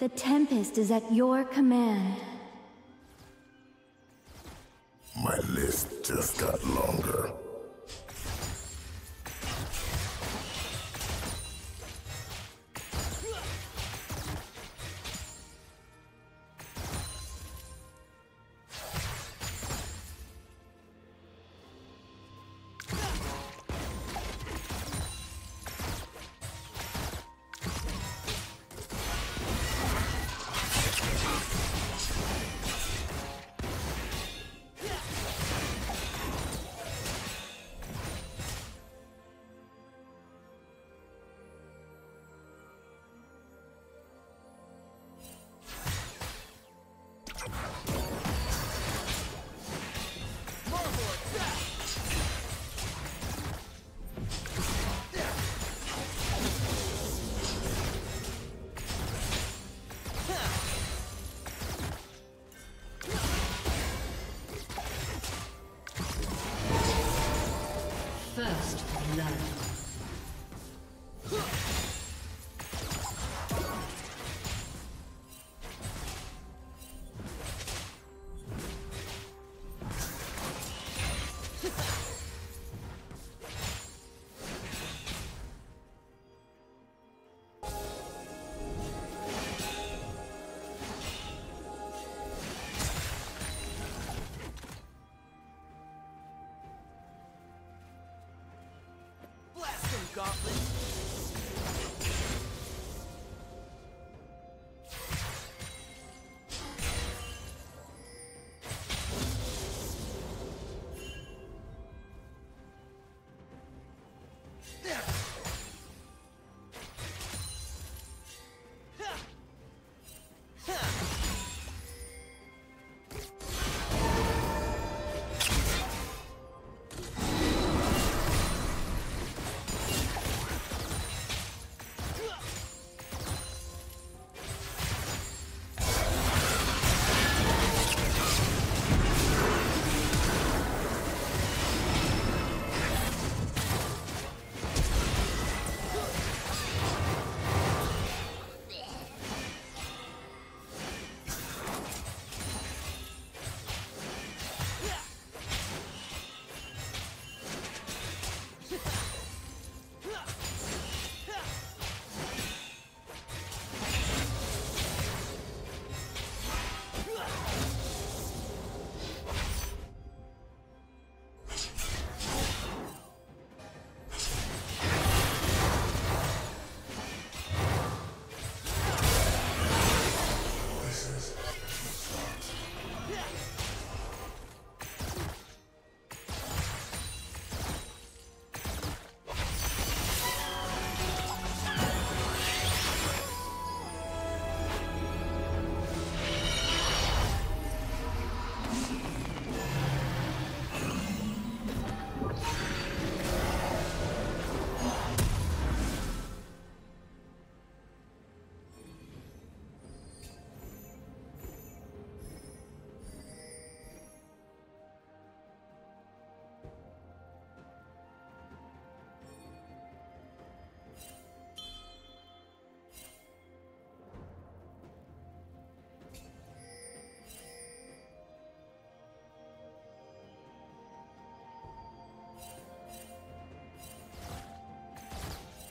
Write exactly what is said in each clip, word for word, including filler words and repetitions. The Tempest is at your command. My list just got longer. First love.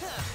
Huh!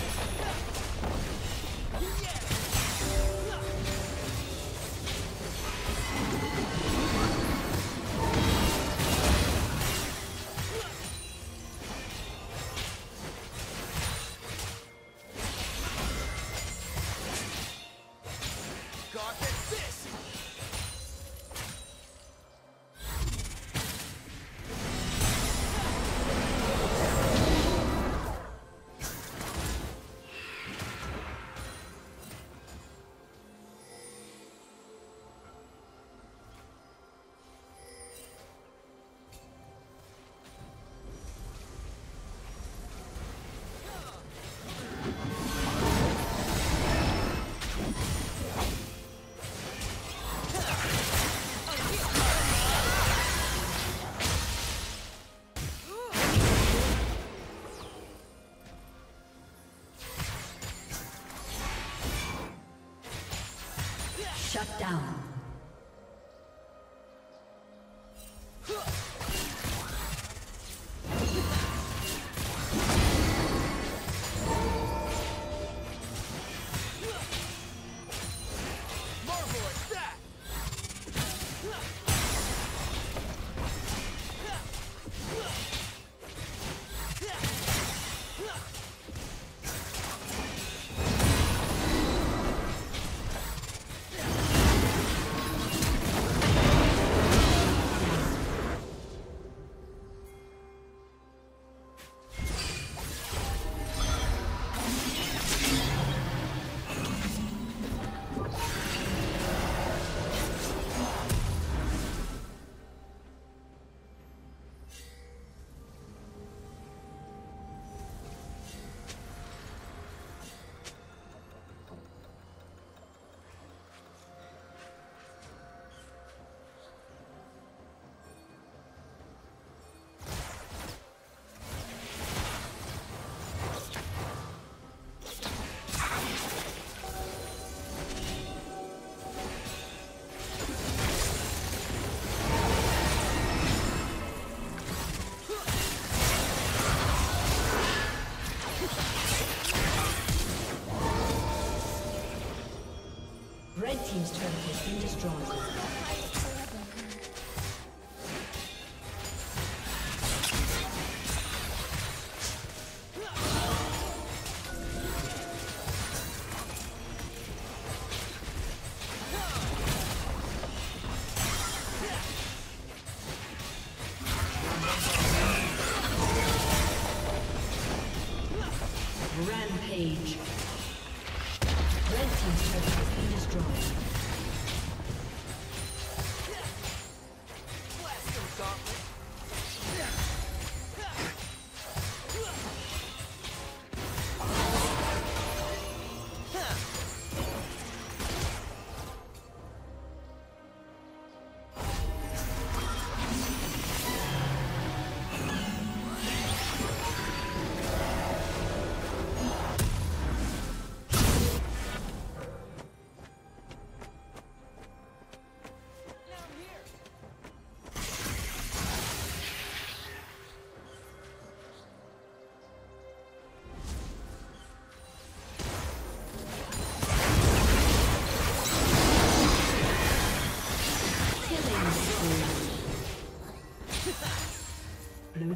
Yeah. Red team's turret has been destroyed. Blue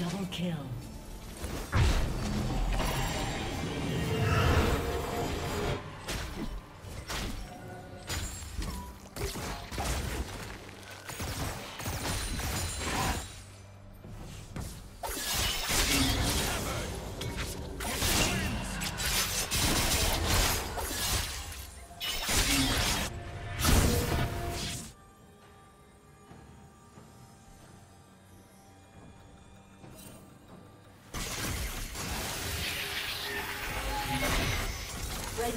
Double kill. Red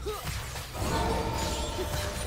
Huh.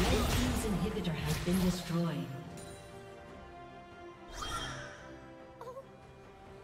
Red team's inhibitor has been destroyed.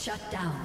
Shut down.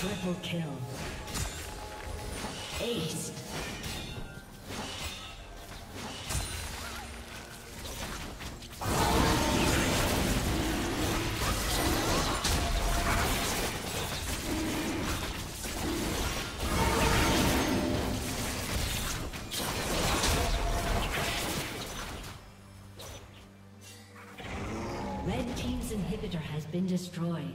Triple kill. Ace. Red team's inhibitor has been destroyed.